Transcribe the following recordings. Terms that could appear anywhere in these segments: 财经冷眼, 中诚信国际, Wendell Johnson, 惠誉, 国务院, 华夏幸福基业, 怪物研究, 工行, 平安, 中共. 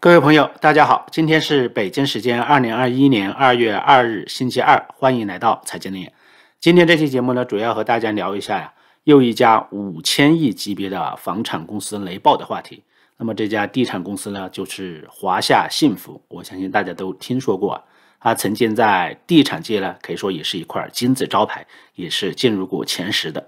各位朋友，大家好，今天是北京时间2021年2月2日，星期二，欢迎来到财经冷眼。今天这期节目呢，主要和大家聊一下又一家5000亿级别的房产公司雷暴的话题。那么这家地产公司呢，就是华夏幸福，我相信大家都听说过。它曾经在地产界呢，可以说也是一块金字招牌，也是进入过前10的。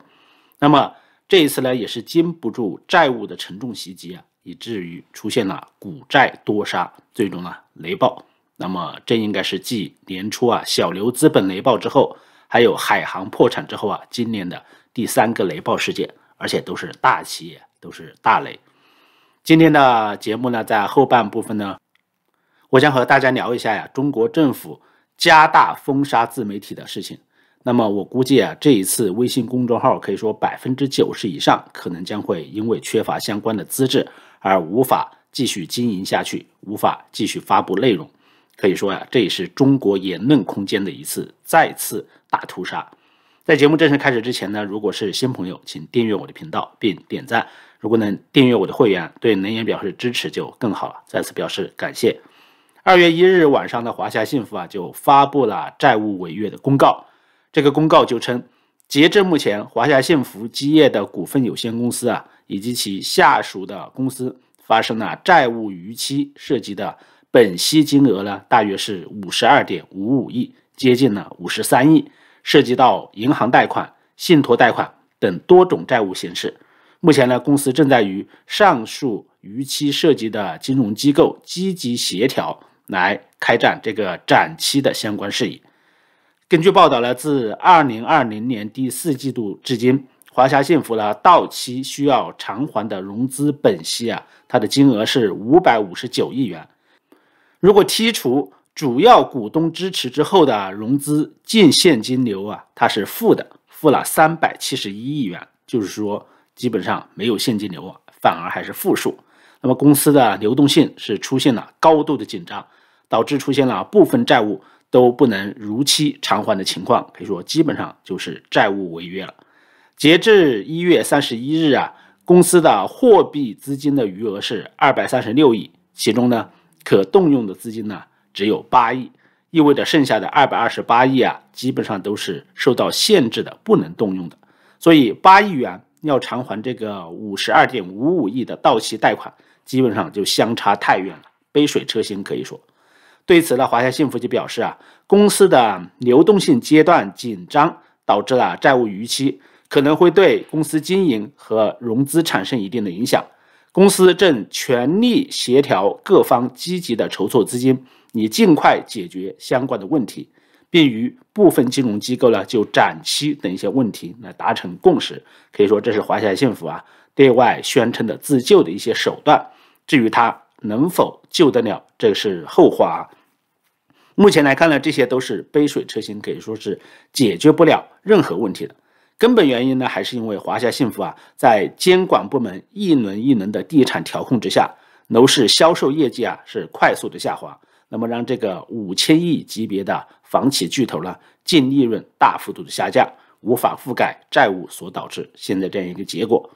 那么这一次呢，也是经不住债务的沉重袭击，以至于出现了股债多杀，最终雷暴。那么这应该是继年初小牛资本雷暴之后，还有海航破产之后今年的第3个雷暴事件，而且都是大企业，都是大雷。今天的节目呢，在后半部分呢，我想和大家聊一下中国政府加大封杀自媒体的事情。那么我估计这一次微信公众号可以说90%以上可能将会因为缺乏相关的资质而无法继续经营下去，无法继续发布内容。可以说这也是中国言论空间的一次再次大屠杀。在节目正式开始之前呢，如果是新朋友，请订阅我的频道并点赞。如果能订阅我的会员，对冷眼表示支持就更好了，再次表示感谢。2月1日晚上的华夏幸福就发布了债务违约的公告。这个公告就称，截至目前，华夏幸福基业的股份有限公司以及其下属的公司发生了债务逾期，涉及的本息金额呢，大约是 52.55 亿，接近了53亿，涉及到银行贷款、信托贷款等多种债务形式。目前呢，公司正在与上述逾期涉及的金融机构积极协调，来开展这个展期的相关事宜。根据报道呢，自2020年第4季度至今，华夏幸福到期需要偿还的融资本息它的金额是559亿元。如果剔除主要股东支持之后的融资净现金流它是负的，负了371亿元，就是说基本上没有现金流反而还是负数。那么公司的流动性是出现了高度的紧张，导致出现了部分债务都不能如期偿还的情况，可以说基本上就是债务违约了。截至1月31日公司的货币资金的余额是236亿，其中呢可动用的资金呢只有8亿，意味着剩下的228亿基本上都是受到限制的，不能动用的。所以8亿元要偿还这个 52.55 亿的到期贷款，基本上就相差太远了，杯水车薪可以说。对此呢，华夏幸福就表示公司的流动性阶段紧张导致了债务逾期，可能会对公司经营和融资产生一定的影响。公司正全力协调各方，积极的筹措资金，以尽快解决相关的问题，并与部分金融机构呢就展期等一些问题来达成共识。可以说这是华夏幸福对外宣称的自救的一些手段。至于它能否救得了，这是后话目前来看呢，这些都是杯水车薪，可以说是解决不了任何问题的。根本原因呢，还是因为华夏幸福在监管部门一轮一轮的地产调控之下，楼市销售业绩是快速的下滑，那么让这个5000亿级别的房企巨头呢，净利润大幅度的下降，无法覆盖债务所导致现在这样一个结果。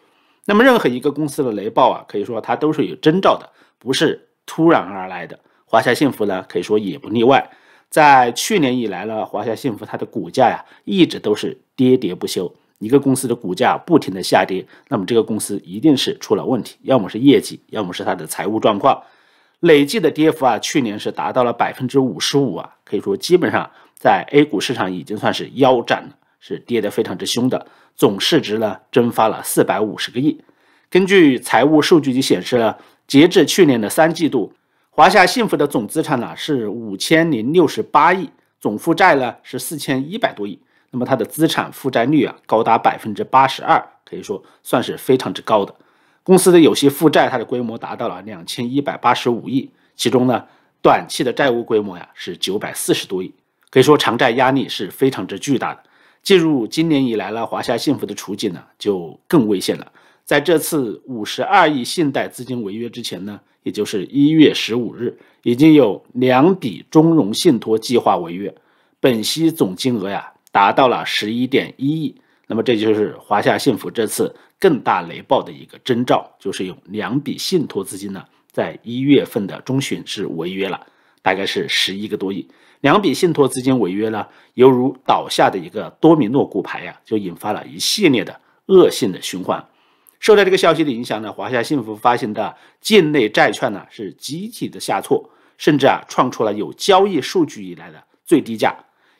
那么任何一个公司的雷暴可以说它都是有征兆的，不是突然而来的。华夏幸福呢，可以说也不例外。在去年以来呢，华夏幸福它的股价一直都是跌跌不休。一个公司的股价不停的下跌，那么这个公司一定是出了问题，要么是业绩，要么是它的财务状况。累计的跌幅去年是达到了 55%可以说基本上在 A 股市场已经算是腰斩了，是跌得非常之凶的。总市值呢蒸发了450个亿。根据财务数据局显示呢，截至去年的3季度。华夏幸福的总资产是 5068 亿，总负债呢是4100多亿，那么它的资产负债率高达 82%， 可以说算是非常之高的。公司的有息负债它的规模达到了2185亿，其中呢短期的债务规模是940多亿，可以说偿债压力是非常之巨大的。进入今年以来呢，华夏幸福的处境呢就更危险了。在这次52亿信贷资金违约之前呢，也就是1月15日，已经有2笔中融信托计划违约，本息总金额达到了 11.1 亿。那么这就是华夏幸福这次更大雷暴的一个征兆，就是有2笔信托资金呢在1月份的中旬是违约了，大概是11个多亿。两笔信托资金违约呢，犹如倒下的一个多米诺骨牌呀，就引发了一系列的恶性的循环。受到这个消息的影响呢，华夏幸福发行的境内债券呢是集体的下挫，甚至创出了有交易数据以来的最低价。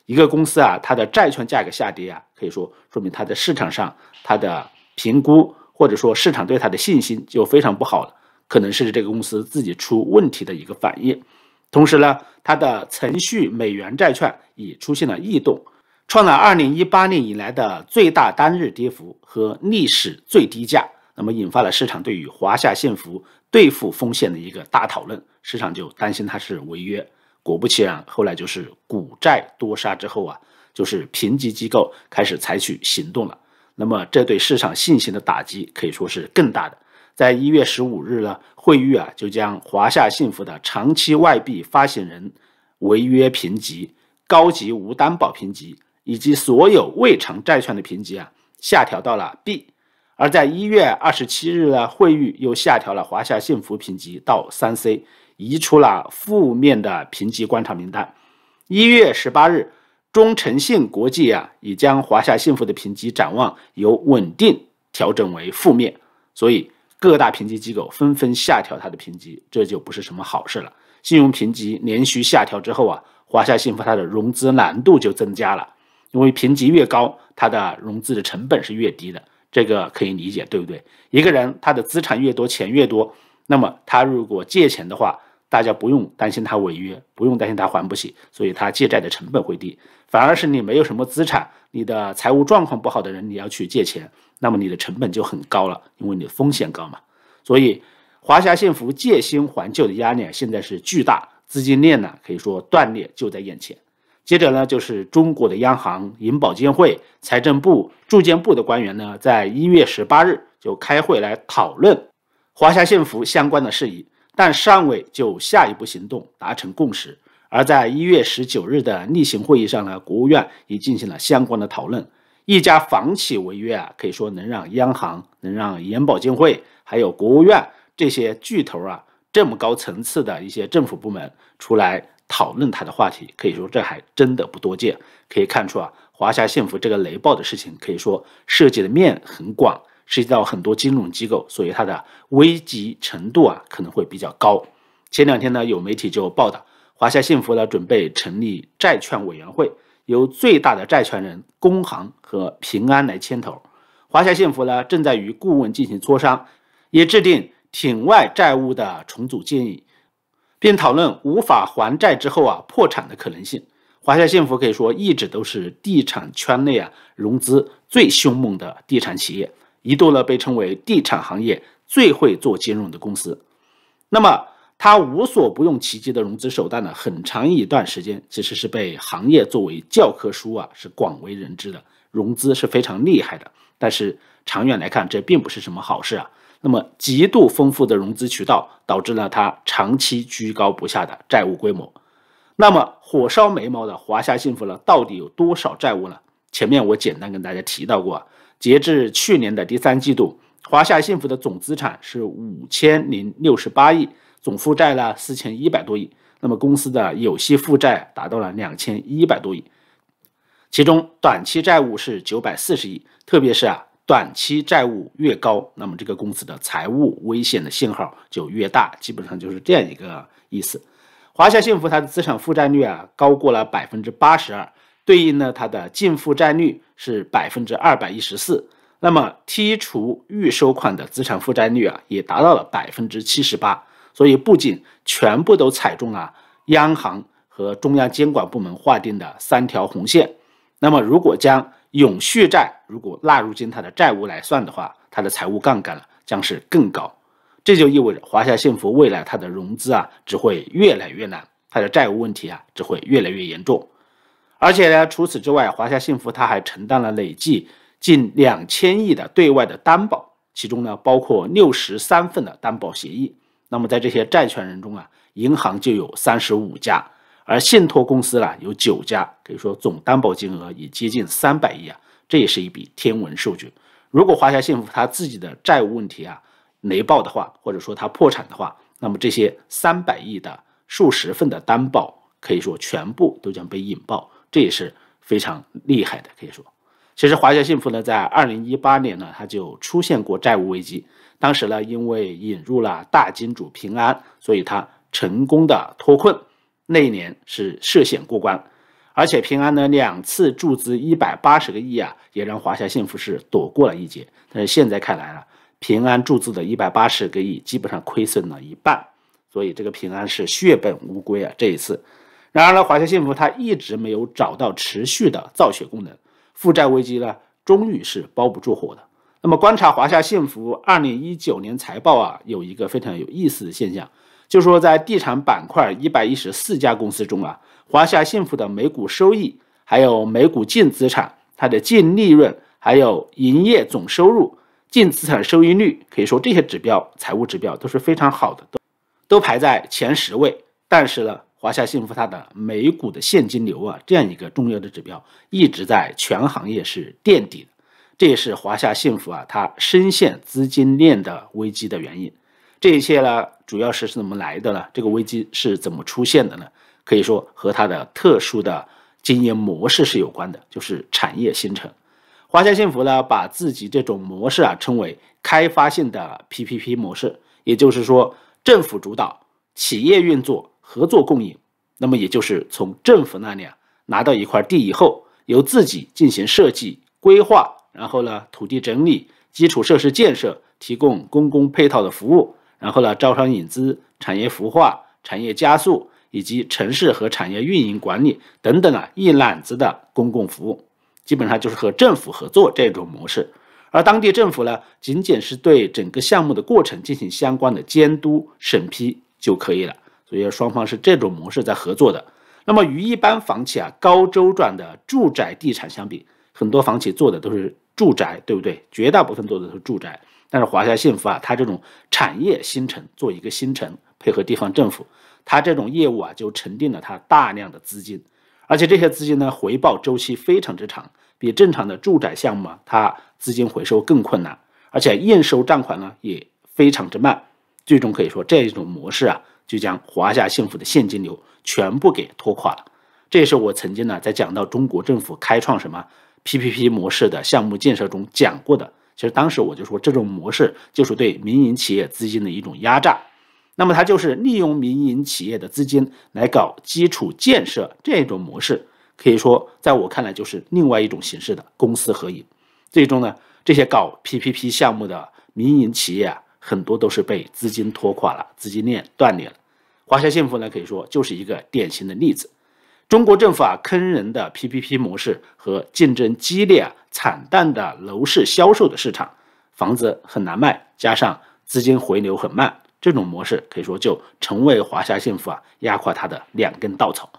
一个公司它的债券价格下跌可以说明它在市场上它的评估或者说市场对它的信心就非常不好了，可能是这个公司自己出问题的一个反应。同时呢，它的存续美元债券已出现了异动，创了2018年以来的最大单日跌幅和历史最低价，那么引发了市场对于华夏幸福对付风险的一个大讨论，市场就担心它是违约。果不其然，后来就是股债多杀之后就是评级机构开始采取行动了，那么这对市场信心的打击可以说是更大的。在1月15日呢，惠誉就将华夏幸福的长期外币发行人违约评级、高级无担保评级以及所有未偿债券的评级下调到了 B。 而在1月27日呢，惠誉又下调了华夏幸福评级到 3C， 移出了负面的评级观察名单。1月18日，中诚信国际已将华夏幸福的评级展望由稳定调整为负面，所以各大评级机构纷纷下调它的评级，这就不是什么好事了。信用评级连续下调之后华夏幸福它的融资难度就增加了，因为评级越高，它的融资的成本是越低的，这个可以理解，对不对？一个人他的资产越多，钱越多，那么他如果借钱的话，大家不用担心他违约，不用担心他还不起，所以他借债的成本会低。反而是你没有什么资产，你的财务状况不好的人，你要去借钱，那么你的成本就很高了，因为你的风险高嘛。所以华夏幸福借新还旧的压力现在是巨大，资金链呢可以说断裂就在眼前。接着呢，就是中国的央行、银保监会、财政部、住建部的官员呢，在1月18日就开会来讨论华夏幸福相关的事宜，但尚未就下一步行动达成共识。而在1月19日的例行会议上呢，国务院已进行了相关的讨论。一家房企违约可以说能让央行、能让银保监会还有国务院这些巨头这么高层次的一些政府部门出来讨论它的话题，可以说这还真的不多见。可以看出华夏幸福这个雷暴的事情可以说涉及的面很广，涉及到很多金融机构，所以它的危机程度可能会比较高。前两天呢，有媒体就报道，华夏幸福呢准备成立债券委员会，由最大的债权人工行和平安来牵头。华夏幸福呢正在与顾问进行磋商，也制定挺外债务的重组建议，并讨论无法还债之后破产的可能性。华夏幸福可以说一直都是地产圈内融资最凶猛的地产企业，一度呢被称为地产行业最会做金融的公司。那么它无所不用其极的融资手段呢，很长一段时间其实是被行业作为教科书是广为人知的，融资是非常厉害的。但是长远来看，这并不是什么好事。那么极度丰富的融资渠道导致了它长期居高不下的债务规模。那么火烧眉毛的华夏幸福呢，到底有多少债务呢？前面我简单跟大家提到过截至去年的第三季度，华夏幸福的总资产是5068亿，总负债呢4100多亿，那么公司的有息负债达到了2100多亿，其中短期债务是940亿，特别是短期债务越高，那么这个公司的财务危险的信号就越大，基本上就是这样一个意思。华夏幸福它的资产负债率高过了 82%，对应呢，它的净负债率是 214%， 那么剔除预收款的资产负债率也达到了 78%， 所以不仅全部都踩中了央行和中央监管部门划定的3条红线。那么如果将永续债如果纳入进它的债务来算的话，它的财务杠杆将是更高，这就意味着华夏幸福未来它的融资只会越来越难，它的债务问题只会越来越严重。而且呢，除此之外，华夏幸福它还承担了累计近2000亿的对外的担保，其中呢包括63份的担保协议。那么在这些债权人中银行就有35家，而信托公司有9家，可以说总担保金额已接近300亿这也是一笔天文数据。如果华夏幸福它自己的债务问题雷暴的话，或者说它破产的话，那么这些300亿的数十份的担保，可以说全部都将被引爆，这也是非常厉害的。可以说，其实华夏幸福呢，在2018年呢，它就出现过债务危机，当时呢，因为引入了大金主平安，所以它成功的脱困，那一年是涉险过关。 而且平安呢2次注资180个亿啊，也让华夏幸福是躲过了一劫。但是现在看来啊，平安注资的180个亿基本上亏损了一半，所以这个平安是血本无归啊这一次。然而呢，华夏幸福它一直没有找到持续的造血功能，负债危机呢终于是包不住火的。那么观察华夏幸福2019年财报啊，有一个非常有意思的现象。 就说在地产板块114家公司中啊，华夏幸福的每股收益、还有每股净资产、它的净利润、还有营业总收入、净资产收益率，可以说这些指标、财务指标都是非常好的，都排在前10位。但是呢，华夏幸福它的每股的现金流啊，这样一个重要的指标，一直在全行业是垫底的，这也是华夏幸福啊它深陷资金链的危机的原因。 这一切呢，主要是怎么来的呢？这个危机是怎么出现的呢？可以说和它的特殊的经营模式是有关的，就是产业新城。华夏幸福呢，把自己这种模式啊称为开发性的 PPP 模式，也就是说政府主导、企业运作、合作共赢。那么也就是从政府那里啊拿到一块地以后，由自己进行设计、规划，然后呢土地整理、基础设施建设，提供公共配套的服务。 然后呢，招商引资、产业孵化、产业加速以及城市和产业运营管理等等啊，一揽子的公共服务，基本上就是和政府合作这种模式。而当地政府呢，仅仅是对整个项目的过程进行相关的监督审批就可以了。所以双方是这种模式在合作的。那么与一般房企啊高周转的住宅地产相比，很多房企做的都是住宅，对不对？绝大部分做的都是住宅。 但是华夏幸福啊，它这种产业新城做一个新城，配合地方政府，它这种业务啊就沉淀了它大量的资金，而且这些资金呢回报周期非常之长，比正常的住宅项目啊，它资金回收更困难，而且验收账款呢也非常之慢，最终可以说这种模式啊就将华夏幸福的现金流全部给拖垮了。这也是我曾经呢在讲到中国政府开创什么 PPP 模式的项目建设中讲过的。 其实当时我就说，这种模式就是对民营企业资金的一种压榨。那么它就是利用民营企业的资金来搞基础建设这种模式，可以说在我看来就是另外一种形式的公私合营。最终呢，这些搞 PPP 项目的民营企业啊，很多都是被资金拖垮了，资金链断裂了。华夏幸福呢，可以说就是一个典型的例子。中国政府啊，坑人的 PPP 模式和竞争激烈啊。 惨淡的楼市销售的市场，房子很难卖，加上资金回流很慢，这种模式可以说就成为华夏幸福啊压垮它的2根稻草。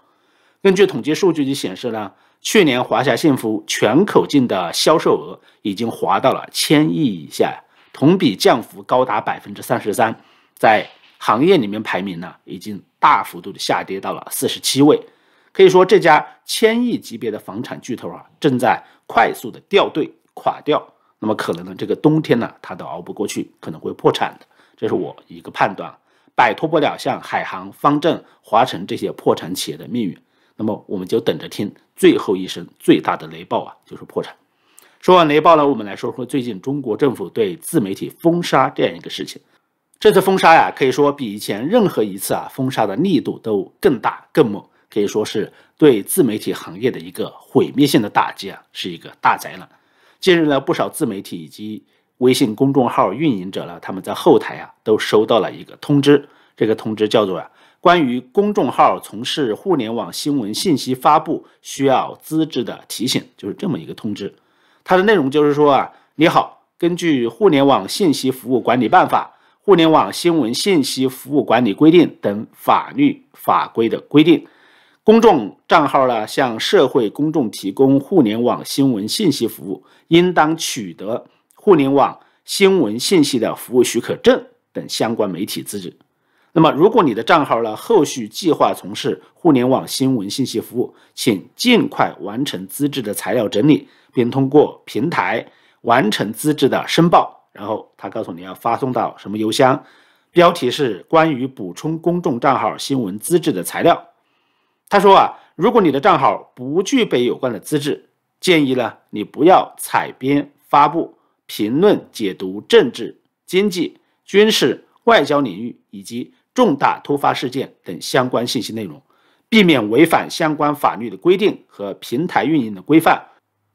根据统计数据显示呢，去年华夏幸福全口径的销售额已经滑到了1000亿以下，同比降幅高达 33%， 在行业里面排名呢已经大幅度的下跌到了47位。 可以说，这家1000亿级别的房产巨头啊，正在快速的掉队、垮掉。那么可能呢，这个冬天呢，它都熬不过去，可能会破产的。这是我一个判断，摆脱不了像海航、方正、华晨这些破产企业的命运。那么我们就等着听最后一声最大的雷暴啊，就是破产。说完雷暴呢，我们来说说最近中国政府对自媒体封杀这样一个事情。这次封杀呀，可以说比以前任何一次啊封杀的力度都更大、更猛。 可以说是对自媒体行业的一个毁灭性的打击啊，是一个大灾难。近日呢，不少自媒体以及微信公众号运营者呢，他们在后台啊都收到了一个通知，这个通知叫做啊，关于公众号从事互联网新闻信息发布需要资质的提醒，就是这么一个通知。它的内容就是说啊，你好，根据《互联网信息服务管理办法》《互联网新闻信息服务管理规定》等法律法规的规定。 公众账号呢，向社会公众提供互联网新闻信息服务，应当取得互联网新闻信息的服务许可证等相关媒体资质。那么，如果你的账号呢后续计划从事互联网新闻信息服务，请尽快完成资质的材料整理，并通过平台完成资质的申报。然后他告诉你要发送到什么邮箱，标题是关于补充公众账号新闻资质的材料。他说啊，如果你的账号不具备有关的资质，建议呢你不要采编、发布、评论、解读政治、经济、军事、外交领域以及重大突发事件等相关信息内容，避免违反相关法律的规定和平台运营的规范，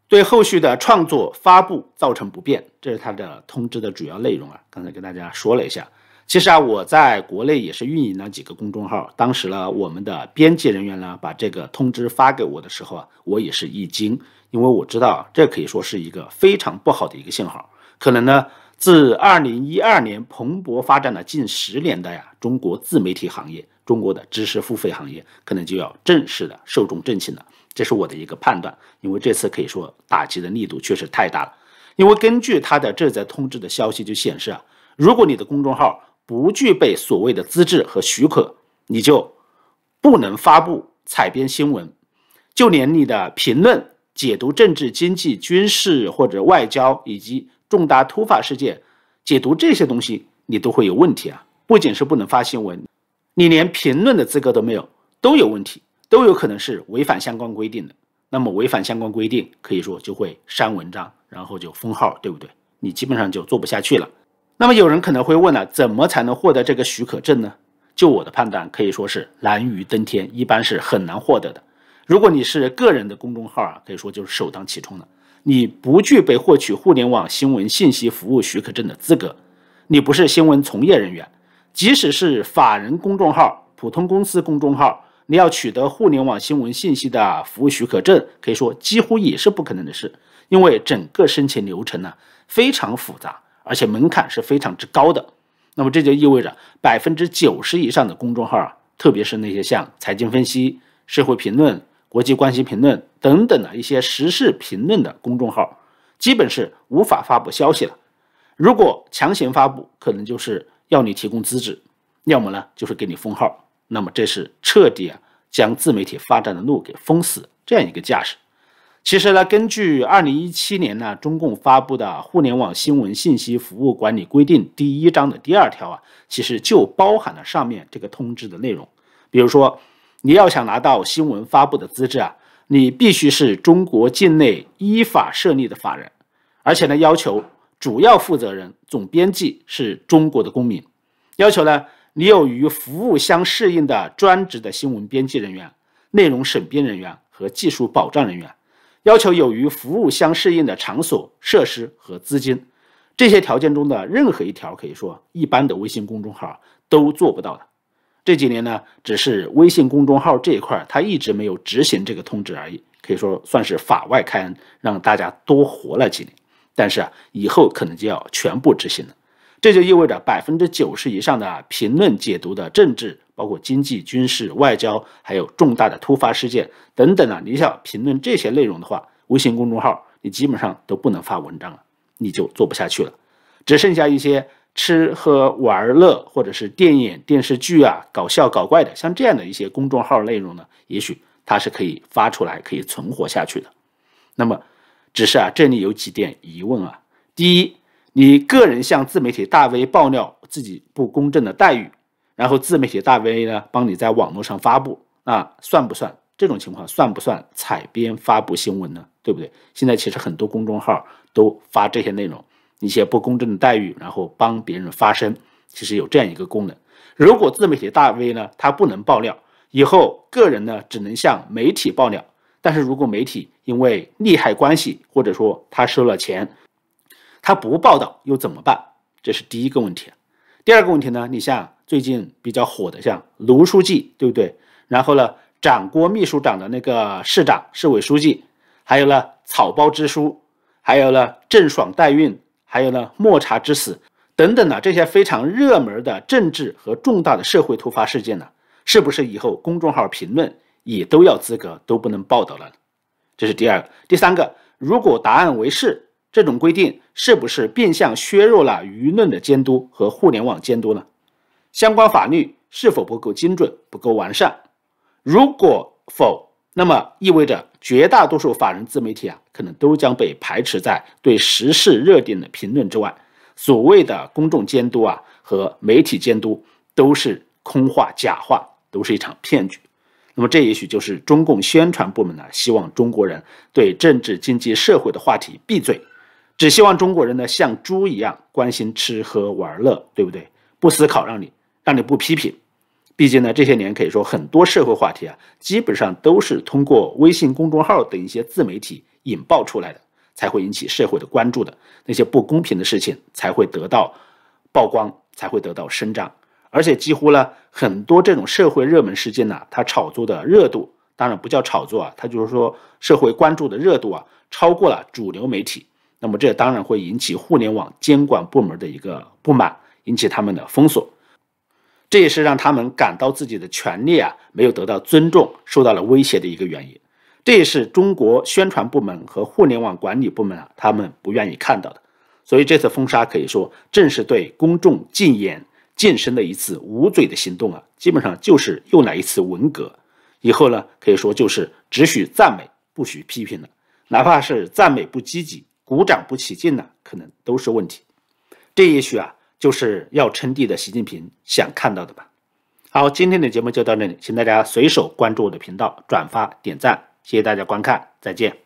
对后续的创作发布造成不便。这是他的通知的主要内容啊。刚才跟大家说了一下，其实啊，我在国内也是运营了几个公众号。当时呢，我们的编辑人员呢把这个通知发给我的时候啊，我也是一惊，因为我知道啊，这可以说是一个非常不好的一个信号。可能呢，自2012年蓬勃发展了近10年的呀，中国自媒体行业，中国的知识付费行业，可能就要正式的寿终正寝了。这是我的一个判断，因为这次可以说打击的力度确实太大了。因为根据他的这则通知的消息就显示啊，如果你的公众号不具备所谓的资质和许可，你就不能发布、采编新闻，就连你的评论、解读政治、经济、军事或者外交以及重大突发事件，解读这些东西你都会有问题啊！不仅是不能发新闻，你连评论的资格都没有，都有问题。都有可能是违反相关规定的，那么违反相关规定，可以说就会删文章，然后就封号，对不对？你基本上就做不下去了。那么有人可能会问了，怎么才能获得这个许可证呢？就我的判断，可以说是难于登天，一般是很难获得的。如果你是个人的公众号啊，可以说就是首当其冲了。你不具备获取互联网新闻信息服务许可证的资格，你不是新闻从业人员，即使是法人公众号、普通公司公众号，你要取得互联网新闻信息的服务许可证，可以说几乎也是不可能的事，因为整个申请流程呢非常复杂，而且门槛是非常之高的。那么这就意味着90%以上的公众号啊，特别是那些像财经分析、社会评论、国际关系评论等等的一些时事评论的公众号，基本是无法发布消息了。如果强行发布，可能就是要你提供资质，要么呢就是给你封号。那么这是彻底啊将自媒体发展的路给封死这样一个架势。其实呢，根据2017年呢中共发布的《互联网新闻信息服务管理规定》第1章的第2条啊，其实就包含了上面这个通知的内容。比如说，你要想拿到新闻发布的资质啊，你必须是中国境内依法设立的法人，而且呢要求主要负责人、总编辑是中国的公民，要求呢，你有与服务相适应的专职的新闻编辑人员、内容审编人员和技术保障人员，要求有与服务相适应的场所、设施和资金。这些条件中的任何一条，可以说一般的微信公众号都做不到的。这几年呢，只是微信公众号这一块它一直没有执行这个通知而已，可以说算是法外开恩，让大家多活了几年。但是啊，以后可能就要全部执行了。这就意味着90%以上的评论解读的政治，包括经济、军事、外交，还有重大的突发事件等等啊，你想评论这些内容的话，微信公众号你基本上都不能发文章了，你就做不下去了。只剩下一些吃喝玩乐或者是电影、电视剧啊、搞笑搞怪的，像这样的一些公众号内容呢，也许它是可以发出来，可以存活下去的。那么，只是啊，这里有几点疑问啊。第一，你个人向自媒体大 V 爆料自己不公正的待遇，然后自媒体大 V 呢帮你在网络上发布，那算不算？这种情况算不算采编发布新闻呢？对不对？现在其实很多公众号都发这些内容，一些不公正的待遇，然后帮别人发声，其实有这样一个功能。如果自媒体大 V 呢他不能爆料，以后个人呢只能向媒体爆料，但是如果媒体因为利害关系或者说他收了钱，他不报道又怎么办？这是第一个问题。第二个问题呢，你像最近比较火的像卢书记，对不对？然后呢，掌郭秘书长的那个市长、市委书记，还有呢草包之书，还有呢郑爽代孕，还有呢莫茶之死等等呢，这些非常热门的政治和重大的社会突发事件呢，是不是以后公众号评论也都要资格都不能报道了？这是第二个。第三个，如果答案为是，这种规定是不是变相削弱了舆论的监督和互联网监督呢？相关法律是否不够精准、不够完善？如果否，那么意味着绝大多数法人自媒体啊，可能都将被排斥在对时事热点的评论之外。所谓的公众监督啊，和媒体监督都是空话、假话，都是一场骗局。那么这也许就是中共宣传部门呢，希望中国人对政治、经济、社会的话题闭嘴，只希望中国人呢像猪一样关心吃喝玩乐，对不对？不思考，让你不批评。毕竟呢，这些年可以说很多社会话题啊，基本上都是通过微信公众号等一些自媒体引爆出来的，才会引起社会的关注的。那些不公平的事情才会得到曝光，才会得到伸张。而且几乎呢，很多这种社会热门事件呢，它炒作的热度，当然不叫炒作啊，它就是说社会关注的热度啊，超过了主流媒体。那么这当然会引起互联网监管部门的一个不满，引起他们的封锁。这也是让他们感到自己的权利啊没有得到尊重，受到了威胁的一个原因。这也是中国宣传部门和互联网管理部门啊他们不愿意看到的。所以这次封杀可以说正是对公众禁言、禁声的一次捂嘴的行动啊，基本上就是又来一次文革。以后呢，可以说就是只许赞美不许批评了，哪怕是赞美不积极、鼓掌不起劲呢，可能都是问题。这也许啊，就是要称帝的习近平想看到的吧。好，今天的节目就到这里，请大家随手关注我的频道，转发、点赞，谢谢大家观看，再见。